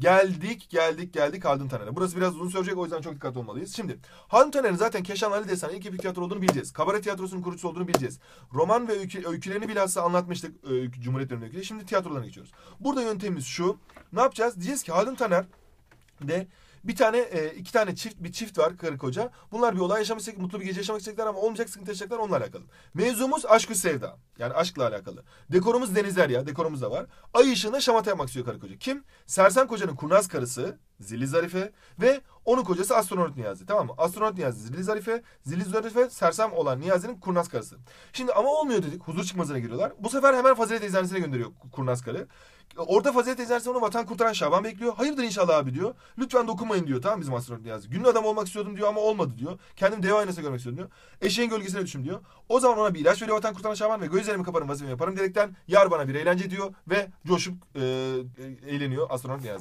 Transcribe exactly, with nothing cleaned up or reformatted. Geldik, geldik, geldik Haldun Taner'e. Burası biraz uzun sürecek, o yüzden çok dikkatli olmalıyız. Şimdi Haldun Taner'in zaten Keşanlı Ali Destanı ilk epik tiyatro olduğunu bileceğiz. Kabaret tiyatrosunun kurucusu olduğunu bileceğiz. Roman ve öykü, öykülerini bilhassa anlatmıştık. Öykü, Cumhuriyet Dönemi öyküleri. Şimdi tiyatrolarına geçiyoruz. Burada yöntemimiz şu. Ne yapacağız? Diyeceğiz ki Haldun Taner de bir tane, iki tane çift, bir çift var karı koca. Bunlar bir olay yaşamak isteyecek, mutlu bir gece yaşamak isteyecekler ama olmayacak, sıkıntı yaşayacaklar, onunla alakalı. Mevzumuz aşkı sevda. Yani aşkla alakalı. Dekorumuz denizler ya, dekorumuz da var. Ay ışığında şamata yapmak istiyor karı koca. Kim? Sersem kocanın kurnaz karısı Zilli Zarife ve onun kocası Astronot Niyazi. Tamam mı? Astronot Niyazi Zilli Zarife, Zilli Zarife sersem olan Niyazi'nin kurnaz karısı. Şimdi ama olmuyor dedik. Huzur çıkmazına giriyorlar. Bu sefer hemen Fazilet Eczanesi'ne gönderiyor kurnaz karı. Orada Fazilet Eczanesi'ne onu vatan kurtaran Şaban bekliyor. Hayırdır inşallah abi diyor. Lütfen dokunmayın diyor. Tamam, bizim Astronot Niyazi. Günün adamı olmak istiyordum diyor ama olmadı diyor. Kendim dev aynasına görmek istiyordum diyor. Eşeğin gölgesine düştüm diyor. O zaman ona bir ilaç veriyor vatan kurtaran Şaban ve gözlerimi kaparım vazifemi yaparım direkten. Yar bana bir eğlence diyor ve coşup e, eğleniyor Astronot Niyazi.